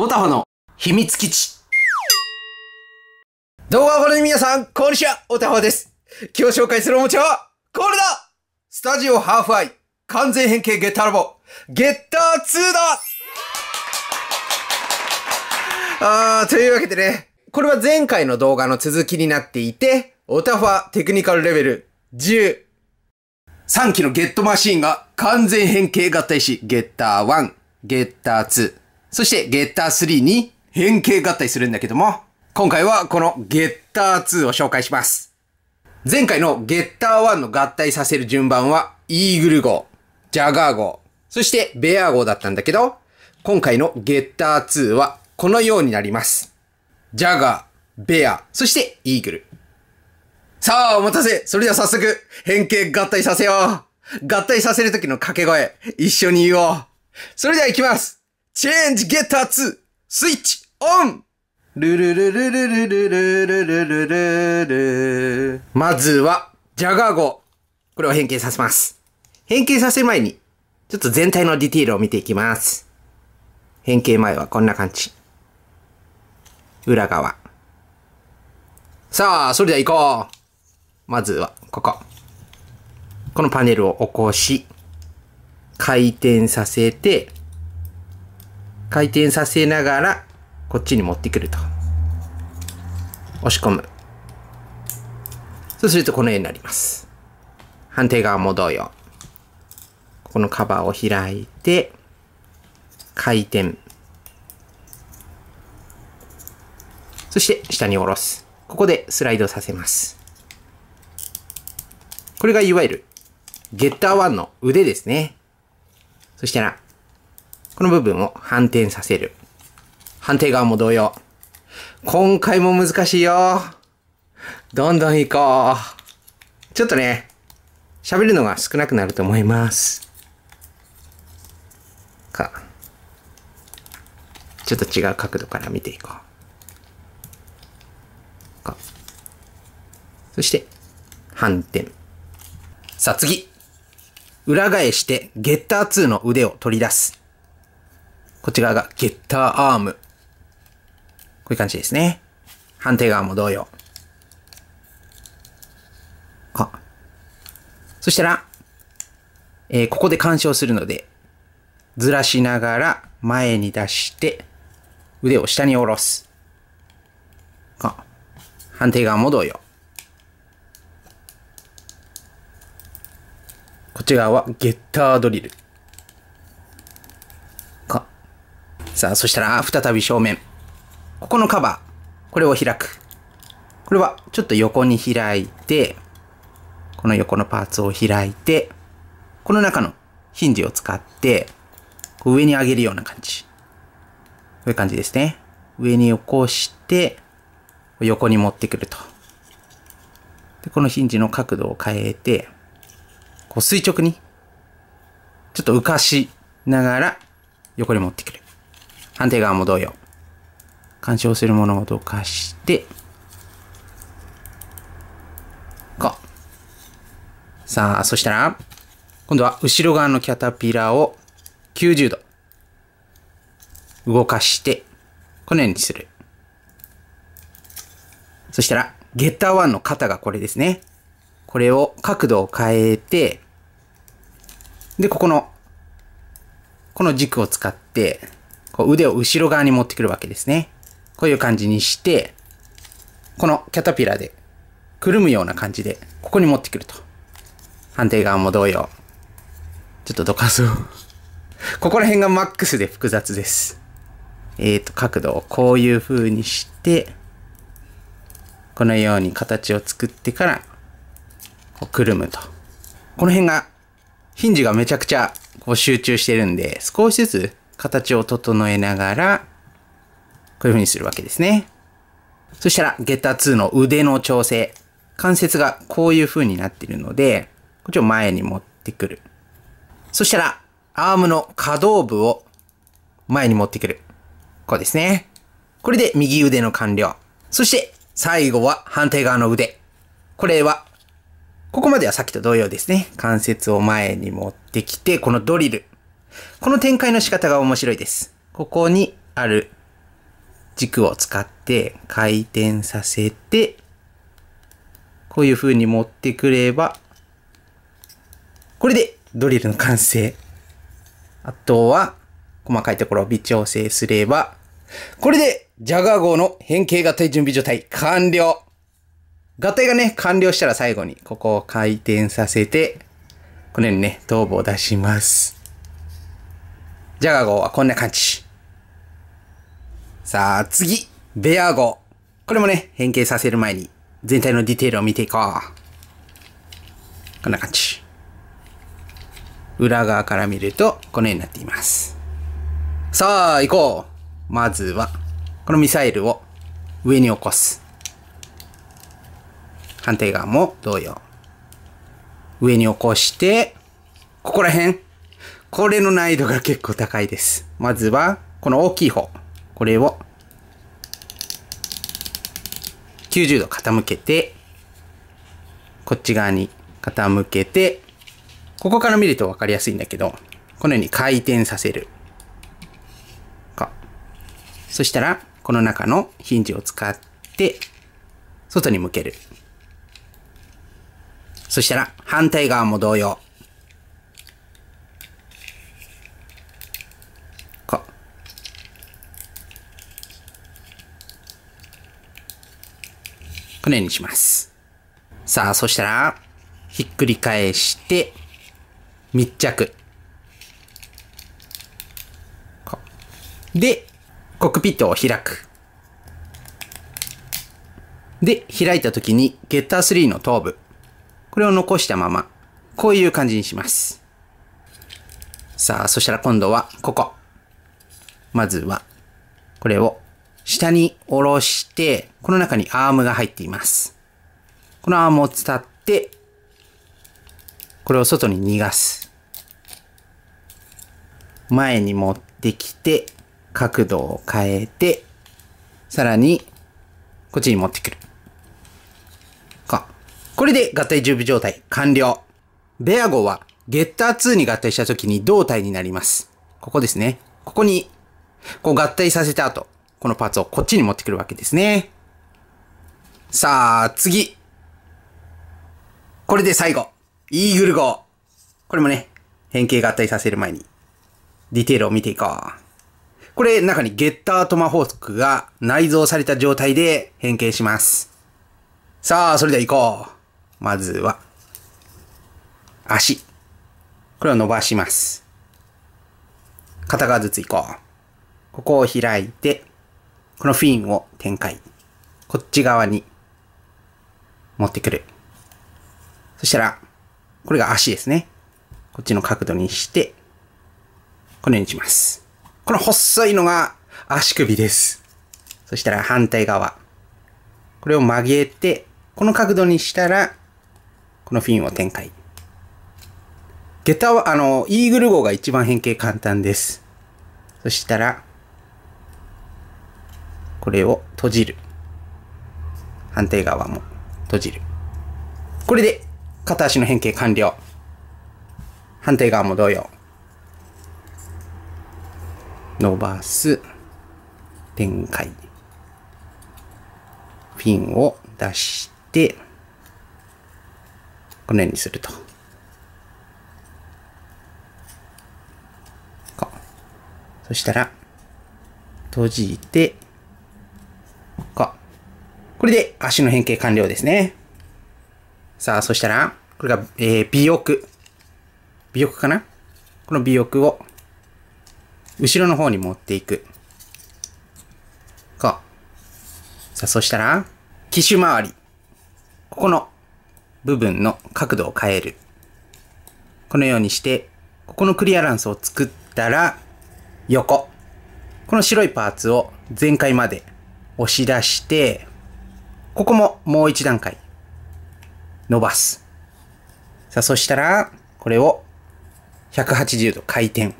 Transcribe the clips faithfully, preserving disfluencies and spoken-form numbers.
オタフの秘密基地。動画をご覧の皆さん、こんにちは、オタフです。今日紹介するおもちゃはこれだ。スタジオハーフアイ完全変形ゲッターラボゲッターツーだ。あー、というわけでね、これは前回の動画の続きになっていて、オタファテクニカルレベルじゅう、さんきのゲットマシーンが完全変形合体し、ゲッターワン、ゲッターツー、そしてゲッタースリーに変形合体するんだけども、今回はこのゲッターツーを紹介します。前回のゲッターワンの合体させる順番はイーグル号、ジャガー号、そしてベア号だったんだけど、今回のゲッターツーはこのようになります。ジャガー、ベア、そしてイーグル。さあ、お待たせ。それでは早速、変形合体させよう。合体させるときの掛け声、一緒に言おう。それでは行きます。チェンジゲッターツー、スイッチオン。ルルルルルルルルルルルルル。まずは、ジャガー号。これを変形させます。変形させる前に、ちょっと全体のディティールを見ていきます。変形前はこんな感じ。裏側。さあ、それでは行こう。まずは、ここ。このパネルを起こし、回転させて、回転させながら、こっちに持ってくると。押し込む。そうするとこの絵になります。反対側も同様。ここのカバーを開いて、回転。そして下に下ろす。ここでスライドさせます。これがいわゆる、ゲッターワンの腕ですね。そしたら、この部分を反転させる。反対側も同様。今回も難しいよ。どんどん行こう。ちょっとね、喋るのが少なくなると思います。か。ちょっと違う角度から見ていこう。か。そして、反転。さあ次。裏返して、ゲッターツーの腕を取り出す。こっち側がゲッターアーム。こういう感じですね。反対側も同様。あ。そしたら、えー、ここで干渉するので、ずらしながら前に出して、腕を下に下ろす。あ。反対側も同様。こっち側はゲッタードリル。さあ、そしたら、再び正面。ここのカバー。これを開く。これは、ちょっと横に開いて、この横のパーツを開いて、この中のヒンジを使って、こう上に上げるような感じ。こういう感じですね。上に起こして、横に持ってくると。で、このヒンジの角度を変えて、こう垂直に、ちょっと浮かしながら、横に持ってくる。反対側も同様。干渉するものをどかして、こう。さあ、そしたら、今度は後ろ側のキャタピラをきゅうじゅうど動かして、このようにする。そしたら、ゲッターワンの肩がこれですね。これを角度を変えて、で、ここの、この軸を使って、腕を後ろ側に持ってくるわけですね。こういう感じにして、このキャタピラでくるむような感じで、ここに持ってくると。反対側も同様。ちょっとどかそう。ここら辺がマックスで複雑です。えーと、角度をこういう風にして、このように形を作ってから、こうくるむと。この辺が、ヒンジがめちゃくちゃこう集中してるんで、少しずつ、形を整えながら、こういう風にするわけですね。そしたら、ゲッターツーの腕の調整。関節がこういう風になっているので、こっちを前に持ってくる。そしたら、アームの可動部を前に持ってくる。こうですね。これで右腕の完了。そして、最後は反対側の腕。これは、ここまではさっきと同様ですね。関節を前に持ってきて、このドリル。この展開の仕方が面白いです。ここにある軸を使って回転させて、こういう風に持ってくれば、これでドリルの完成。あとは、細かいところを微調整すれば、これで、ジャガー号の変形合体準備状態完了。合体がね、完了したら最後に、ここを回転させて、このようにね、頭部を出します。ジャガー号はこんな感じ。さあ、次、ベアー号。これもね、変形させる前に、全体のディテールを見ていこう。こんな感じ。裏側から見ると、このようになっています。さあ、行こう。まずは、このミサイルを上に起こす。反対側も同様。上に起こして、ここら辺。これの難易度が結構高いです。まずは、この大きい方。これを、きゅうじゅうど傾けて、こっち側に傾けて、ここから見ると分かりやすいんだけど、このように回転させる。そしたら、この中のヒンジを使って、外に向ける。そしたら、反対側も同様。こう。このようにします。さあ、そしたら、ひっくり返して、密着。こう。で、コックピットを開く。で、開いた時に、ゲッタースリーの頭部。これを残したまま、こういう感じにします。さあ、そしたら今度は、ここ。まずは、これを、下に下ろして、この中にアームが入っています。このアームを伝って、これを外に逃がす。前に持ってきて、角度を変えて、さらに、こっちに持ってくる。か。これで合体準備状態完了。ベア号は、ゲッターツーに合体した時に胴体になります。ここですね。ここに、こう合体させた後、このパーツをこっちに持ってくるわけですね。さあ、次。これで最後。イーグル号。これもね、変形合体させる前に、ディテールを見ていこう。これ、中にゲッタートマホークが内蔵された状態で変形します。さあ、それでは行こう。まずは、足。これを伸ばします。片側ずつ行こう。ここを開いて、このフィンを展開。こっち側に持ってくる。そしたら、これが足ですね。こっちの角度にして、このようにします。この細いのが足首です。そしたら反対側。これを曲げて、この角度にしたら、このフィンを展開。下駄は、あの、イーグル号が一番変形簡単です。そしたら、これを閉じる。反対側も閉じる。これで片足の変形完了。反対側も同様。伸ばす、展開。フィンを出して、このようにすると。こう。そしたら、閉じて、こう。これで足の変形完了ですね。さあ、そしたら、これが、えー、尾翼。尾翼かな？この尾翼を、後ろの方に持っていく。こう。さあ、そしたら、機種周り。ここの部分の角度を変える。このようにして、ここのクリアランスを作ったら、横。この白いパーツを全開まで押し出して、ここももう一段階伸ばす。さあ、そしたら、これをひゃくはちじゅうど回転。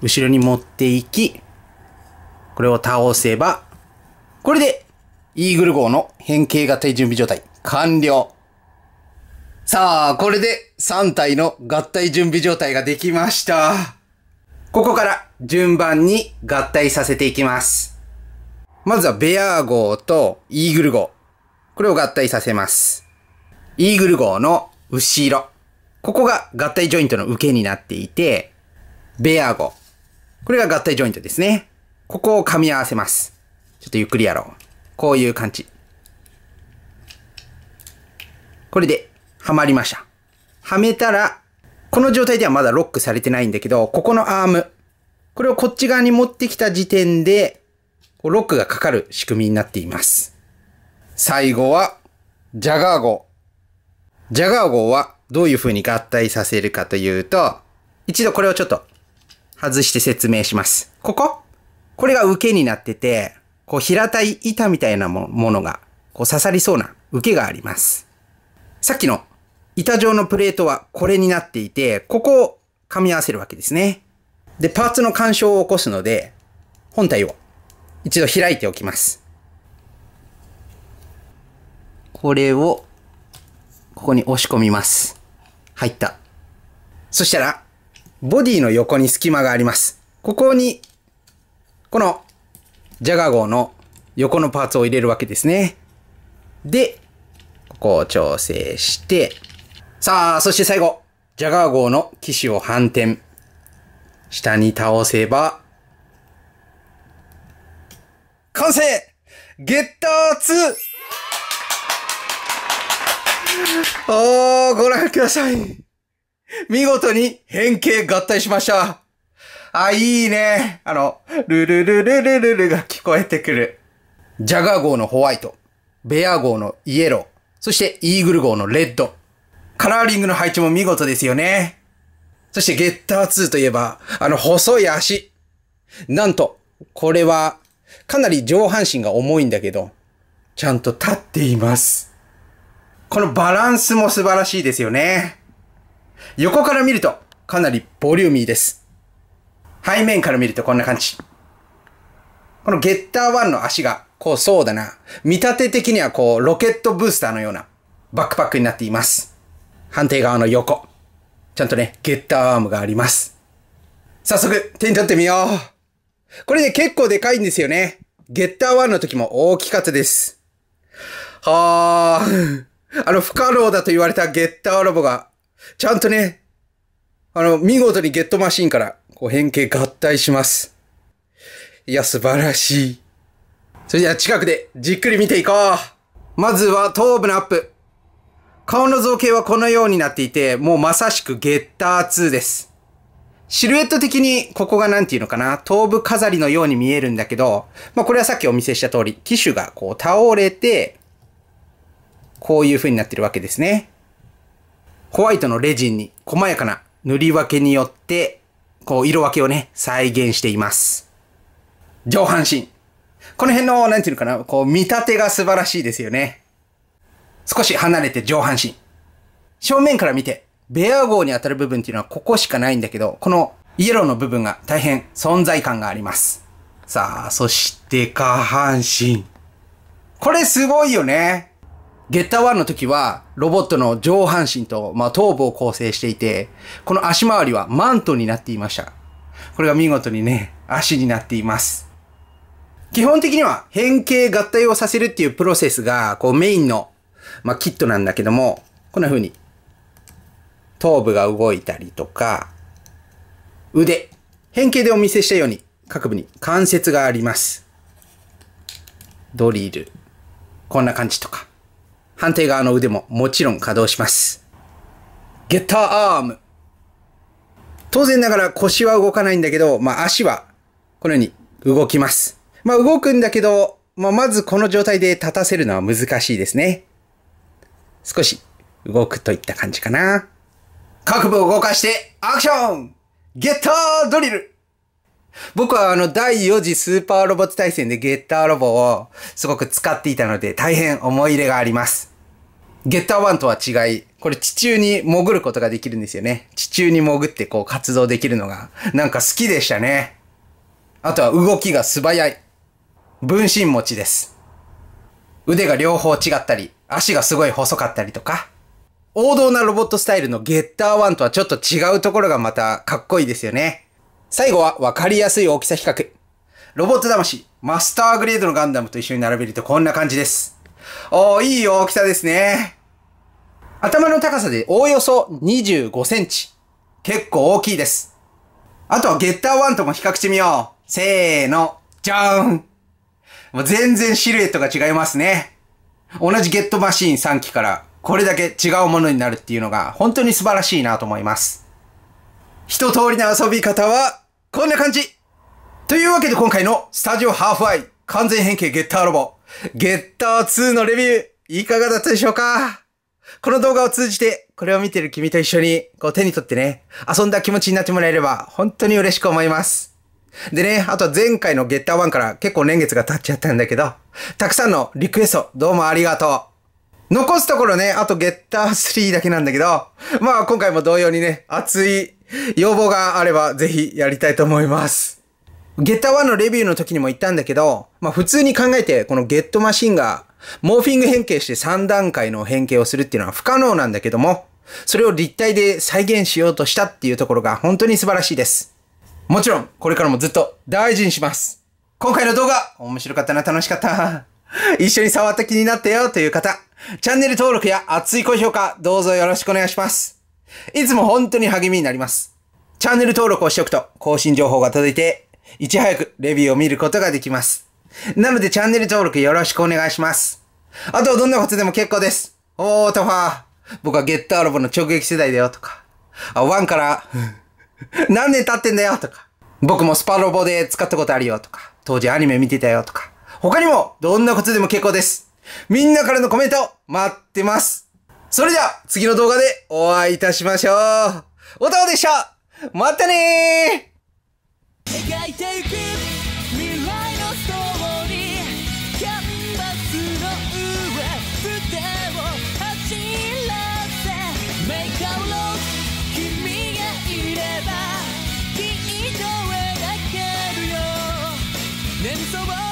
後ろに持っていき、これを倒せば、これで、イーグル号の変形合体準備状態完了。さあ、これでさんたいの合体準備状態ができました。ここから順番に合体させていきます。まずはベアー号とイーグル号。これを合体させます。イーグル号の後ろ。ここが合体ジョイントの受けになっていて、ベアー号。これが合体ジョイントですね。ここを噛み合わせます。ちょっとゆっくりやろう。こういう感じ。これで、はまりました。はめたら、この状態ではまだロックされてないんだけど、ここのアーム。これをこっち側に持ってきた時点で、ロックがかかる仕組みになっています。最後は、ジャガー号。ジャガー号はどういう風に合体させるかというと、一度これをちょっと外して説明します。こここれが受けになってて、こう平たい板みたいなものがこう刺さりそうな受けがあります。さっきの板状のプレートはこれになっていて、ここを噛み合わせるわけですね。で、パーツの干渉を起こすので、本体を一度開いておきます。これを、ここに押し込みます。入った。そしたら、ボディの横に隙間があります。ここに、この、ジャガー号の横のパーツを入れるわけですね。で、ここを調整して、さあ、そして最後、ジャガー号の機首を反転。下に倒せば、完成！ゲッター ツー！ おー、ご覧ください。見事に変形合体しました。あ、いいね。あの、ルルルルルルルが聞こえてくる。ジャガー号のホワイト、ベアー号のイエロー、そしてイーグル号のレッド。カラーリングの配置も見事ですよね。そしてゲッターツーといえば、あの細い足。なんと、これは、かなり上半身が重いんだけど、ちゃんと立っています。このバランスも素晴らしいですよね。横から見るとかなりボリューミーです。背面から見るとこんな感じ。このゲッターワンの足が、こうそうだな。見立て的にはこうロケットブースターのようなバックパックになっています。反対側の横。ちゃんとね、ゲッターアームがあります。早速手に取ってみよう。これね、結構でかいんですよね。ゲッターワンの時も大きかったです。はー。あの、不可能だと言われたゲッターロボが、ちゃんとね、あの、見事にゲットマシンから、こう変形合体します。いや、素晴らしい。それでは近くでじっくり見ていこう。まずは頭部のアップ。顔の造形はこのようになっていて、もうまさしくゲッターツーです。シルエット的にここがなんていうのかな、頭部飾りのように見えるんだけど、まあこれはさっきお見せした通り、機首がこう倒れて、こういう風になってるわけですね。ホワイトのレジンに細やかな塗り分けによって、こう色分けをね、再現しています。上半身。この辺の、なんていうのかな、こう見立てが素晴らしいですよね。少し離れて上半身。正面から見て、ベアー号に当たる部分っていうのはここしかないんだけど、このイエローの部分が大変存在感があります。さあ、そして下半身。これすごいよね。ゲッターワンの時はロボットの上半身と、まあ、頭部を構成していて、この足回りはマントになっていました。これが見事にね、足になっています。基本的には変形合体をさせるっていうプロセスがこうメインの、まあ、キットなんだけども、こんな風に。頭部が動いたりとか、腕。変形でお見せしたように、各部に関節があります。ドリル。こんな感じとか。反対側の腕ももちろん稼働します。ゲッターアーム。当然ながら腰は動かないんだけど、まあ足はこのように動きます。まあ動くんだけど、まあまずこの状態で立たせるのは難しいですね。少し動くといった感じかな。各部を動かして、アクション！ゲッタードリル！僕はあのだいよん次スーパーロボット大戦でゲッターロボをすごく使っていたので大変思い入れがあります。ゲッターワンとは違い、これ地中に潜ることができるんですよね。地中に潜ってこう活動できるのがなんか好きでしたね。あとは動きが素早い。分身持ちです。腕が両方違ったり、足がすごい細かったりとか。王道なロボットスタイルのゲッターワンとはちょっと違うところがまたかっこいいですよね。最後は分かりやすい大きさ比較。ロボット魂、マスターグレードのガンダムと一緒に並べるとこんな感じです。おー、いい大きさですね。頭の高さでおおよそにじゅうごセンチ。結構大きいです。あとはゲッターワンとも比較してみよう。せーの、じゃーん。もう全然シルエットが違いますね。同じゲットマシーンさんきからこれだけ違うものになるっていうのが本当に素晴らしいなと思います。一通りの遊び方はこんな感じ。というわけで今回のスタジオハーフアイ完全変形ゲッターロボゲッターツーのレビューいかがだったでしょうか？この動画を通じてこれを見てる君と一緒にこう手に取ってね、遊んだ気持ちになってもらえれば本当に嬉しく思います。でね、あと前回のゲッターワンから結構年月が経っちゃったんだけど、たくさんのリクエストどうもありがとう。残すところね、あとゲッタースリーだけなんだけど、まあ今回も同様にね、熱い要望があればぜひやりたいと思います。ゲッターワンのレビューの時にも言ったんだけど、まあ普通に考えてこのゲットマシンがモーフィング変形してさんだんかいの変形をするっていうのは不可能なんだけども、それを立体で再現しようとしたっていうところが本当に素晴らしいです。もちろんこれからもずっと大事にします。今回の動画面白かったな、楽しかった。一緒に触った気になったよという方、チャンネル登録や熱い高評価どうぞよろしくお願いします。いつも本当に励みになります。チャンネル登録をしておくと更新情報が届いて、いち早くレビューを見ることができます。なのでチャンネル登録よろしくお願いします。あとどんなことでも結構です。おー、トファー。僕はゲッターロボの直撃世代だよとか。あ、ワンから何年経ってんだよとか。僕もスパロボで使ったことあるよとか。当時アニメ見てたよとか。他にもどんなことでも結構です。みんなからのコメント待ってます。それでは次の動画でお会いいたしましょう。おたおでした。またねー。描いていく未来のストーリー、キャンバスの上筆を走らせ、メイクアウト君がいればきっと描けるよ。